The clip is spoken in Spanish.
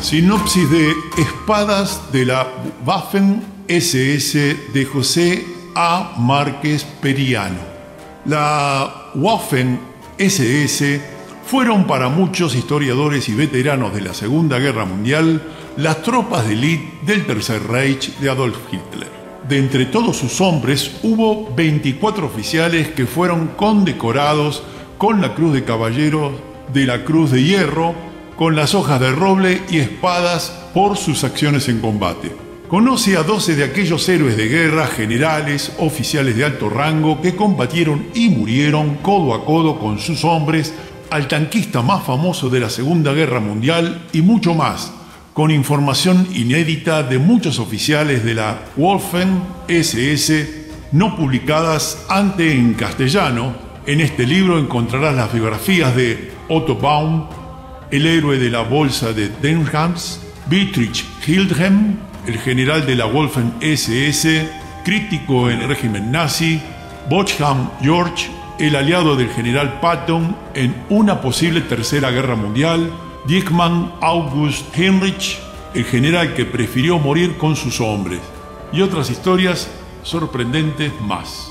Sinopsis de Espadas de la Waffen-SS de José A. Márquez Periano. La Waffen-SS fueron para muchos historiadores y veteranos de la Segunda Guerra Mundial las tropas de élite del Tercer Reich de Adolf Hitler. De entre todos sus hombres hubo 24 oficiales que fueron condecorados con la Cruz de Caballero de la Cruz de Hierro, con las hojas de roble y espadas por sus acciones en combate. Conoce a 12 de aquellos héroes de guerra, generales, oficiales de alto rango que combatieron y murieron codo a codo con sus hombres, al tanquista más famoso de la Segunda Guerra Mundial y mucho más, con información inédita de muchos oficiales de la Waffen-SS no publicadas antes en castellano. En este libro encontrarás las biografías de Otto Baum, el héroe de la Bolsa de Demjansk, Bittrich Wilhelm, el general de la Waffen-SS, crítico en el régimen nazi, Bochmann Georg, el aliado del general Patton en una posible Tercera Guerra Mundial, Dieckmann August Heinrich, el general que prefirió morir con sus hombres, y otras historias sorprendentes más.